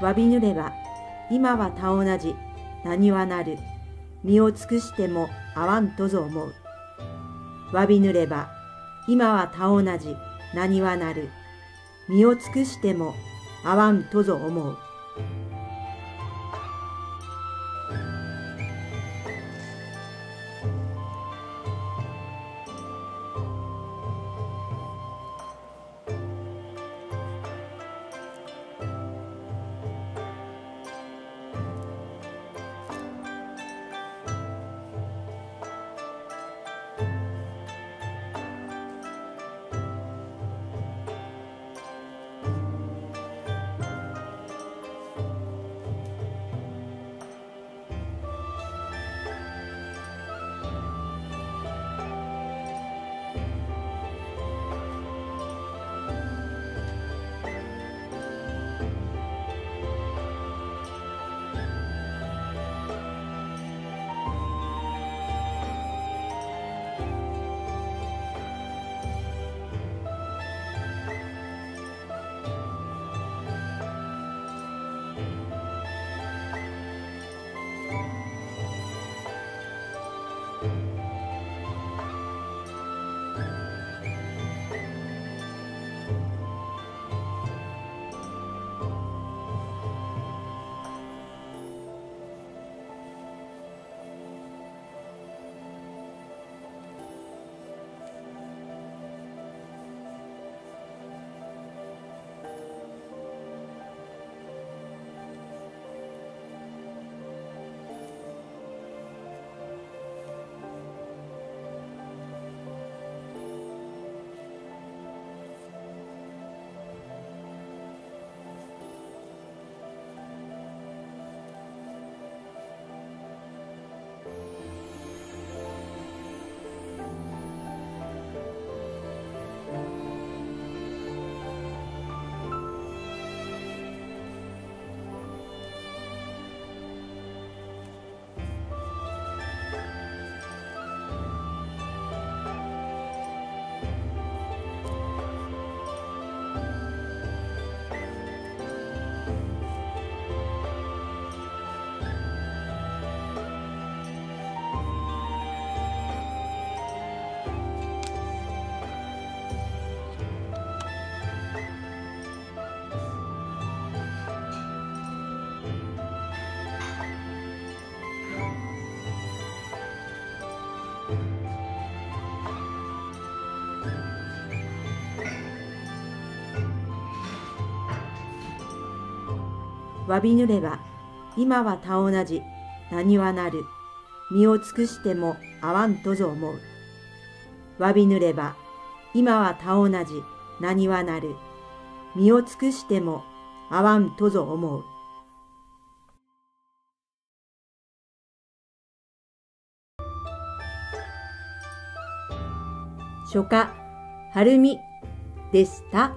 わびぬれば、今は他同じ、何はなる、身を尽くしても合わんとぞ思う。わびぬれば、今は他同じ、何はなる、身を尽くしても合わんとぞ思う。わびぬれば、今は他同じ、何はなる、身を尽くしても合わんとぞ思う。わびぬれば、今は他同じ、何はなる、身を尽くしても合わんとぞ思う。書家、はるみでした。